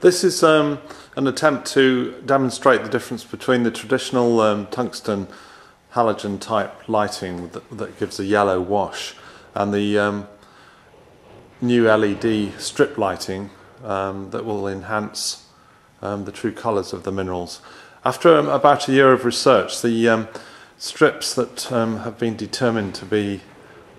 This is an attempt to demonstrate the difference between the traditional tungsten halogen type lighting that gives a yellow wash and the new LED strip lighting that will enhance the true colours of the minerals. After about a year of research, the strips that have been determined to be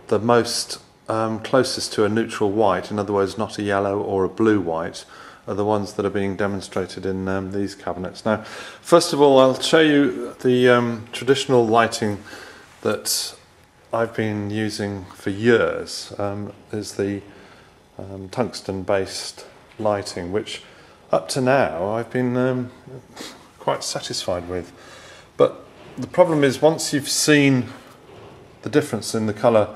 the most closest to a neutral white, in other words not a yellow or a blue white, are the ones that are being demonstrated in these cabinets. Now, first of all, I'll show you the traditional lighting that I've been using for years, is the tungsten based lighting, which up to now I've been quite satisfied with. But the problem is, once you've seen the difference in the colour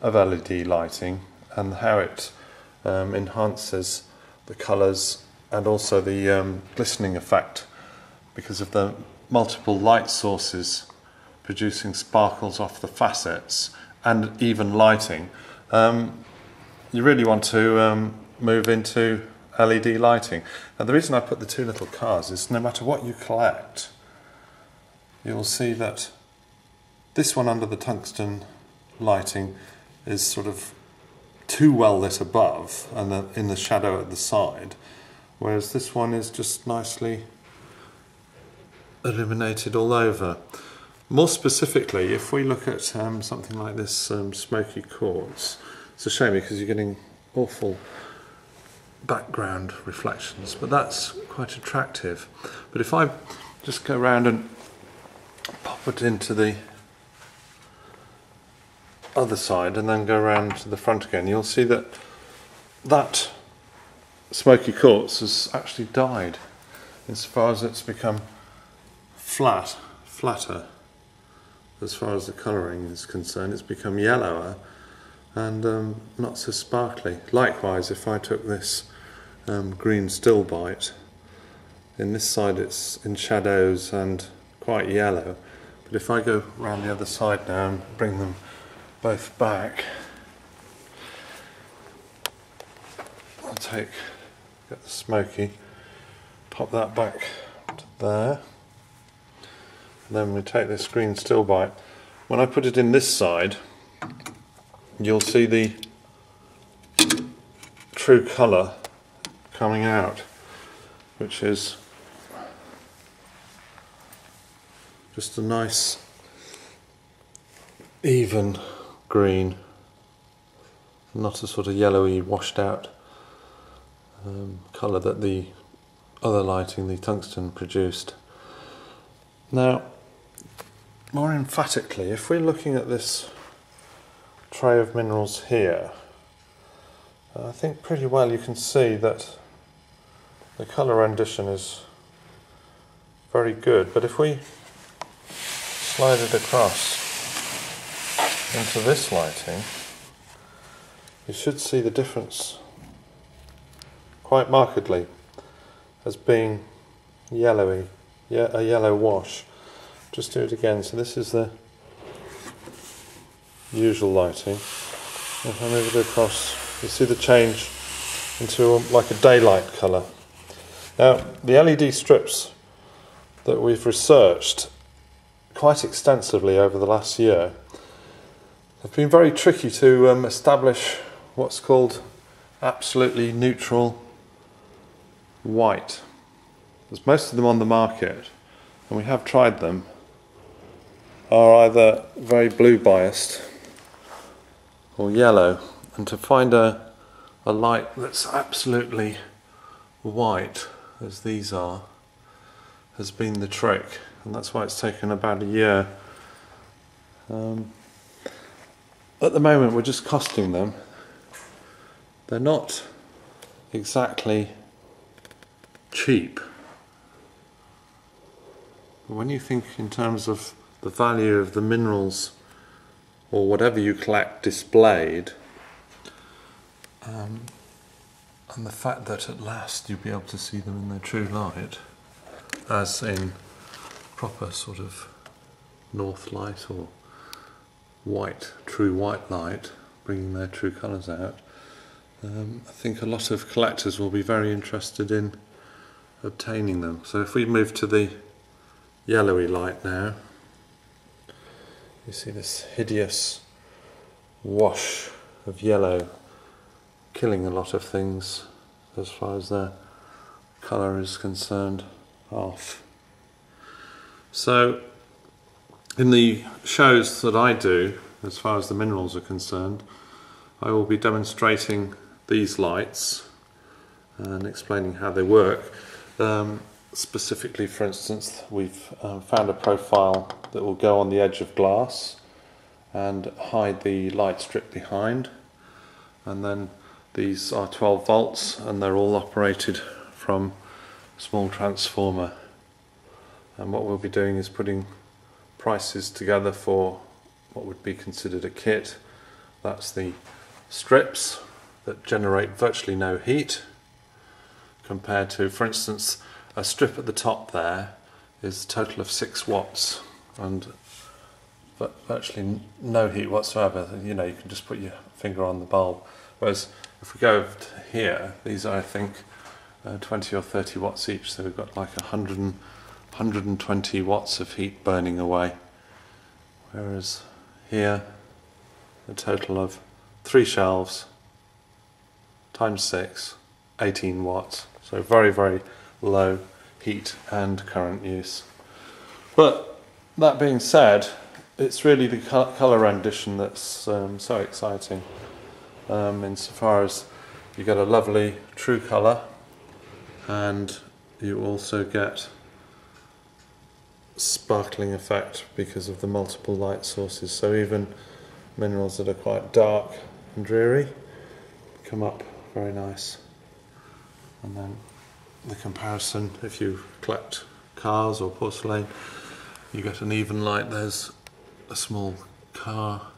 of LED lighting and how it enhances the colours and also the glistening effect because of the multiple light sources producing sparkles off the facets and even lighting, you really want to move into LED lighting. Now, the reason I put the two little cars is no matter what you collect, you'll see that this one under the tungsten lighting is sort of too well lit above and in the shadow at the side, whereas this one is just nicely illuminated all over. More specifically, if we look at something like this smoky quartz, it's a shame because you're getting awful background reflections, but that's quite attractive. But if I just go around and pop it into the other side and then go around to the front again, you'll see that that smoky quartz has actually died insofar as it's become flatter as far as the colouring is concerned. It's become yellower and not so sparkly. Likewise, if I took this green still bite, in this side it's in shadows and quite yellow, but if I go round the other side now and bring them both back, I'll get the smoky, pop that back to there, and then we take this green still bite. When I put it in this side, you'll see the true colour coming out, which is just a nice even green, not a sort of yellowy washed out colour that the other lighting, the tungsten, produced. Now, more emphatically, if we're looking at this tray of minerals here, I think pretty well you can see that the colour rendition is very good, but if we slide it across into this lighting, you should see the difference quite markedly as being yellowy, a yellow wash. Just do it again. So this is the usual lighting. If I move it across, you see the change into like a daylight colour. Now, the LED strips that we've researched quite extensively over the last year have been very tricky to establish what's called absolutely neutral white. There's most of them on the market, and we have tried them, are either very blue biased or yellow, and to find a light that's absolutely white, as these are, has been the trick, and that's why it's taken about a year. At the moment we're just costing them. They're not exactly cheap, but when you think in terms of the value of the minerals or whatever you collect displayed, and the fact that at last you'll be able to see them in their true light, as in proper sort of north light or white, true white light, bringing their true colours out, I think a lot of collectors will be very interested in obtaining them. So if we move to the yellowy light now, you see this hideous wash of yellow killing a lot of things as far as their colour is concerned off. So in the shows that I do, as far as the minerals are concerned, I will be demonstrating these lights and explaining how they work. Specifically, for instance, we've found a profile that will go on the edge of glass and hide the light strip behind, and then these are 12 volts and they're all operated from a small transformer. And what we'll be doing is putting prices together for what would be considered a kit. That's the strips that generate virtually no heat compared to, for instance, a strip at the top there is a total of 6 watts and virtually no heat whatsoever. You know, you can just put your finger on the bulb. Whereas if we go over to here, these are, I think, 20 or 30 watts each, so we've got like 120 watts of heat burning away. Whereas here, a total of 3 shelves times 6, 18 watts. So very, very low heat and current use. But that being said, it's really the colour rendition that's so exciting, insofar as you get a lovely true colour, and you also get sparkling effect because of the multiple light sources. So even minerals that are quite dark and dreary come up very nice. And then the comparison, if you collect cars or porcelain, you get an even light. There's a small car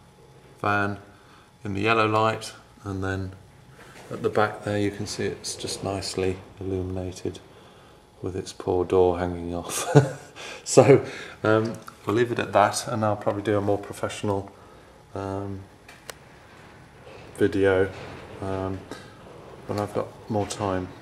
van in the yellow light, and then at the back there you can see it's just nicely illuminated with its poor door hanging off. So we'll leave it at that, and I'll probably do a more professional video when I've got more time.